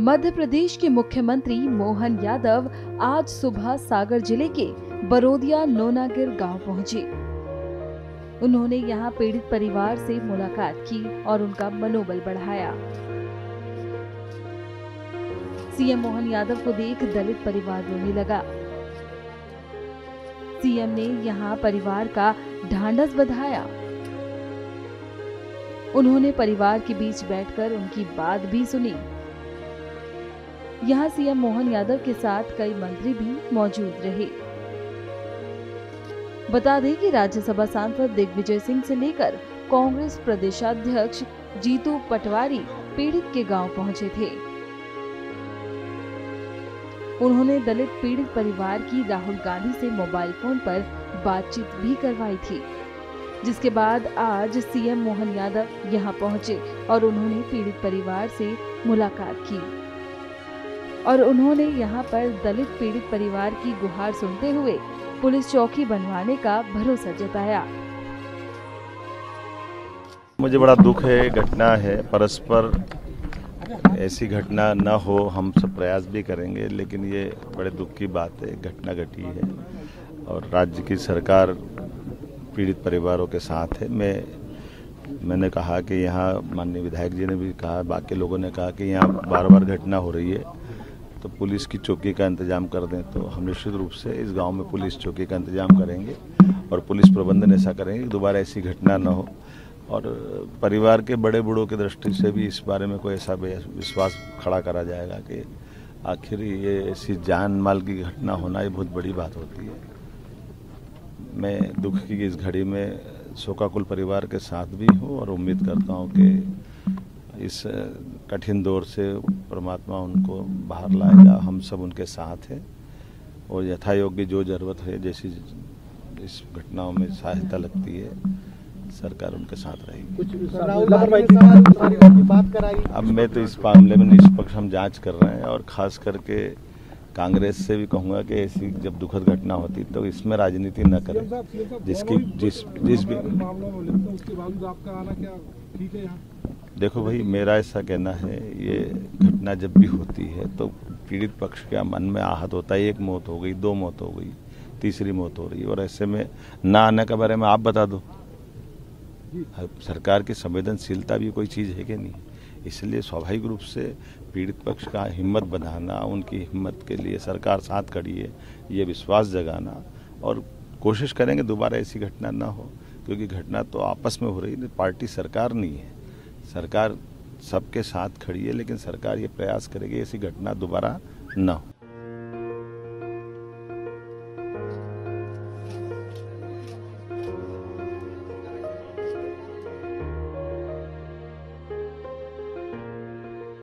मध्य प्रदेश के मुख्यमंत्री मोहन यादव आज सुबह सागर जिले के बरोदिया नोनागिर गांव पहुंचे। उन्होंने यहां पीड़ित परिवार से मुलाकात की और उनका मनोबल बढ़ाया। सीएम मोहन यादव को देख दलित परिवार रोने लगा। सीएम ने यहां परिवार का ढांढस बंधाया। उन्होंने परिवार के बीच बैठकर उनकी बात भी सुनी। यहाँ सीएम मोहन यादव के साथ कई मंत्री भी मौजूद रहे। बता दें कि राज्यसभा सांसद दिग्विजय सिंह से लेकर कांग्रेस प्रदेशाध्यक्ष जीतू पटवारी पीड़ित के गांव पहुंचे थे। उन्होंने दलित पीड़ित परिवार की राहुल गांधी से मोबाइल फोन पर बातचीत भी करवाई थी, जिसके बाद आज सीएम मोहन यादव यहां पहुंचे और उन्होंने पीड़ित परिवार से मुलाकात की और उन्होंने यहां पर दलित पीड़ित परिवार की गुहार सुनते हुए पुलिस चौकी बनवाने का भरोसा जताया। मुझे बड़ा दुख है, घटना है, परस्पर ऐसी घटना न हो, हम सब प्रयास भी करेंगे, लेकिन ये बड़े दुख की बात है, घटना घटी है और राज्य की सरकार पीड़ित परिवारों के साथ है। मैंने कहा कि यहाँ माननीय विधायक जी ने भी कहा, बाकी लोगों ने कहा कि यहाँ बार बार घटना हो रही है, तो पुलिस की चौकी का इंतजाम कर दें, तो हम निश्चित रूप से इस गांव में पुलिस चौकी का इंतजाम करेंगे और पुलिस प्रबंधन ऐसा करेंगे कि दोबारा ऐसी घटना न हो। और परिवार के बड़े बूढ़ों की दृष्टि से भी इस बारे में कोई ऐसा विश्वास खड़ा करा जाएगा कि आखिर ये ऐसी जान माल की घटना होना ये बहुत बड़ी बात होती है। मैं दुख की इस घड़ी में शोकाकुल परिवार के साथ भी हूँ और उम्मीद करता हूँ कि इस कठिन दौर से परमात्मा उनको बाहर लाएगा। हम सब उनके साथ हैं और यथायोग्य जो जरूरत है, जैसी इस घटनाओं में सहायता लगती है, सरकार उनके साथ रहेगी। अब मैं तो इस मामले में निष्पक्ष हम जांच कर रहे हैं और खास करके कांग्रेस से भी कहूँगा कि ऐसी जब दुखद घटना होती तो इसमें राजनीति न करें। जिसकी जिस भी देखो भाई, मेरा ऐसा कहना है, ये घटना जब भी होती है तो पीड़ित पक्ष के मन में आहत होता है। एक मौत हो गई, दो मौत हो गई, तीसरी मौत हो रही है और ऐसे में ना आने के बारे में आप बता दो। सरकार की संवेदनशीलता भी कोई चीज़ है कि नहीं, इसलिए स्वाभाविक रूप से पीड़ित पक्ष का हिम्मत बढ़ाना, उनकी हिम्मत के लिए सरकार साथ खड़ी है ये विश्वास जगाना और कोशिश करेंगे दोबारा ऐसी घटना ना हो, क्योंकि घटना तो आपस में हो रही है, पार्टी सरकार नहीं है। सरकार सबके साथ खड़ी है, लेकिन सरकार ये प्रयास करेगी ऐसी घटना दोबारा न हो।